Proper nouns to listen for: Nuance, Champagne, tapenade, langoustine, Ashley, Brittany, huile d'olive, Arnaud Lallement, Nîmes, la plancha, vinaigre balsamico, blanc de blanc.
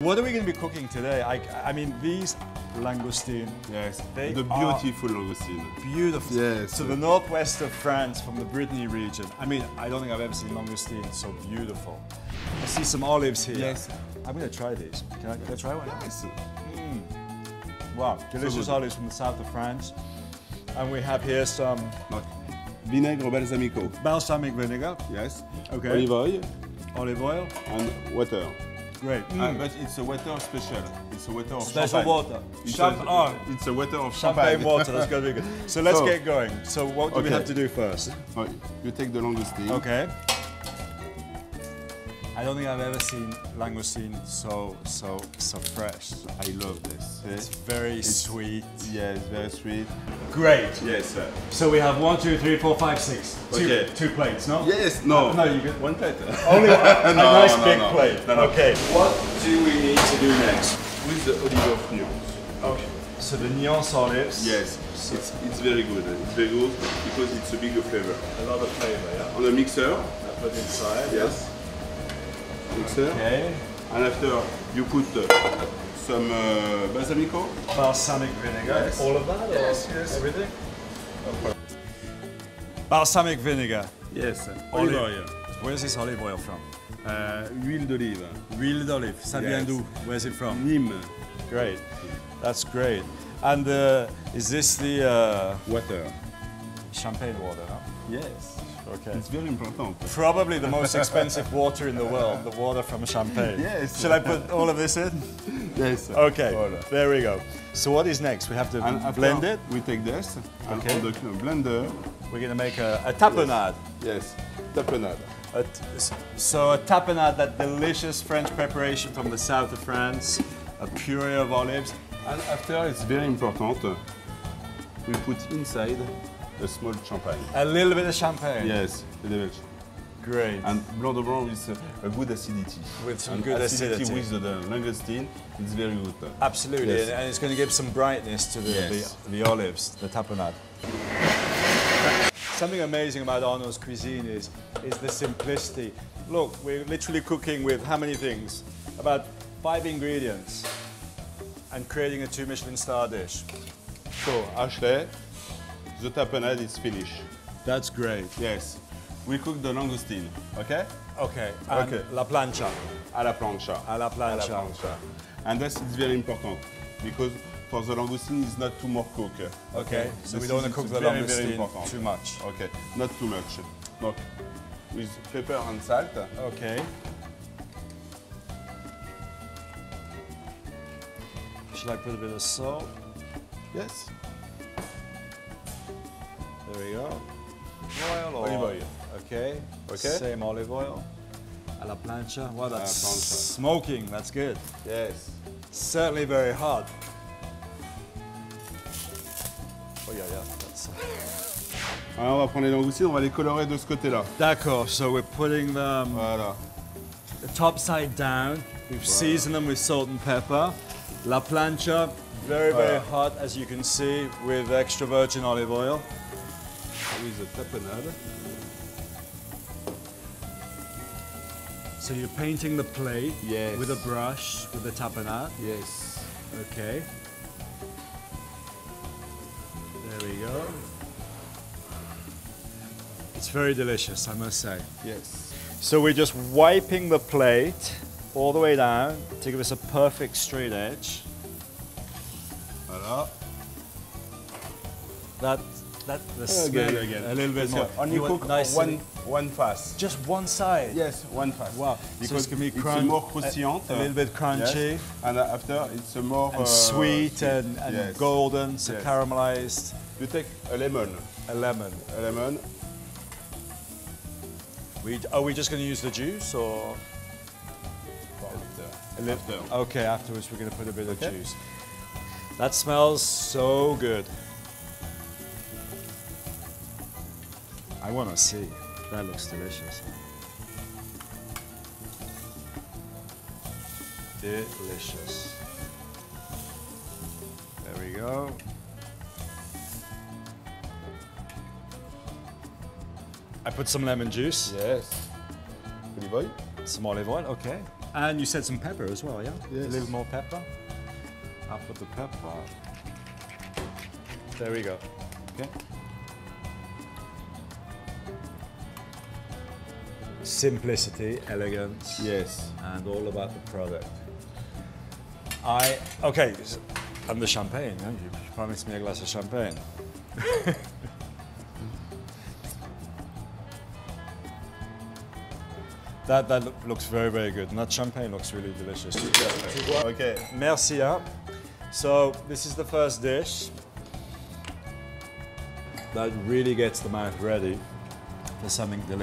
What are we going to be cooking today? I mean, these langoustine. Yes, they the beautiful langoustine. Beautiful. Yes. So the northwest of France, from the Brittany region. I mean, I don't think I've ever seen langoustine so beautiful. I see some olives here. Yes. I'm going to try these. Can I try one? Yes. Mm. Wow, delicious olives from the south of France. And we have here some vinaigre balsamico. Balsamic vinegar. Yes. Okay. Olive oil. And water. Great. Mm. But it's a water special. It's a water of special champagne. Water. It's a water of champagne. Champagne water, that's going to be good. So let's get going. So what do we have to do first? You take the langoustine. Okay. I don't think I've ever seen langoustine so fresh. I love this. It's very sweet. Yeah, it's very sweet. Great. Yes, sir. So we have 1, 2, 3, 4, 5, 6. Okay. Two plates, no? Yes, no. No, you get one plate. Only one. a nice big plate. No, no. Okay. What do we need to do next? With the olive of Nuance. Okay. So the Nuance olives. Yes. So it's very good. It's very good because it's a bigger flavor. A lot of flavor, yeah. On the mixer. I put inside. Yes. Mixer. Okay. And after you put some balsamico. Balsamic vinegar. Yes. All of that? Yes, yes. Everything? Okay. Balsamic vinegar. Yes. Olive oil. Where is this olive oil from? Huile d'olive. Huile d'olive. Ça vient d'où? Where is it from? Nîmes. Great. That's great. And is this the... water. Champagne water, no? Yes. Okay. It's very important. Probably the most expensive water in the world, the water from Champagne. Yes. Should I put all of this in? Yes. Sir. Okay. Voilà. There we go. So what is next? We have to blend it. We take this and on the blender. We're going to make a tapenade. Yes. Tapenade. So a tapenade, that delicious French preparation from the south of France, a puree of olives. And after, it's very important, we put inside a small champagne. A little bit of champagne? Yes, a little bit. Great. And blanc de blanc with a good acidity. With some good acidity. With the langoustine, it's very good. Absolutely, yes. And it's going to give some brightness to the olives, the tapenade. Something amazing about Arnaud's cuisine is the simplicity. Look, we're literally cooking with how many things? About 5 ingredients and creating a 2-Michelin-star dish. So, Ashley, the tapenade is finished. That's great. Yes. We cook the langoustine, okay? Okay. And la plancha. À la plancha. À la plancha. À la plancha. And this is very important because for the langoustine it's not too much cooked. Okay. So we don't want to cook the langoustine too much. Okay. Not too much. Donc, with pepper and salt. Okay. Should I put a bit of salt? Yes. There we go. Olive oil. Okay. Same olive oil. A la plancha. Wow, that's smoking. That's good. Yes. Certainly very hard. Oh yeah, yeah. That's. Alors, on va prendre les langoustines. On va les colorer de ce côté-là. D'accord. So we're putting them. Voilà. The top side down. We've seasoned them with salt and pepper. La plancha, very hot, as you can see, with extra virgin olive oil. With the tapenade. So you're painting the plate with a brush, with the tapenade? Yes. Okay. There we go. It's very delicious, I must say. Yes. So we're just wiping the plate all the way down to give us a perfect straight edge. Voilà. Again. A little bit more. And you cook one pass. Just one side? Yes, one pass. Wow. Because so it's going to be more cruciant. A little bit crunchy. Yes. And after it's a more... And sweet and golden, so caramelized. You take a lemon. A lemon. A lemon. Are we just going to use the juice or...? After. A little. After. Okay, afterwards we're going to put a bit of juice. That smells so good. I want to see. That looks delicious. Delicious. There we go. I put some lemon juice. Yes. Olive oil. Some olive oil, okay. And you said some pepper as well, yeah? Yes. A little more pepper. I'll put the pepper. There we go. Okay. Simplicity, elegance. Yes. And all about the product. Okay, and the champagne, huh? You promised me a glass of champagne. That looks very, very good. And that champagne looks really delicious. Okay, merci, huh? So this is the first dish. That really gets the mouth ready for something delicious.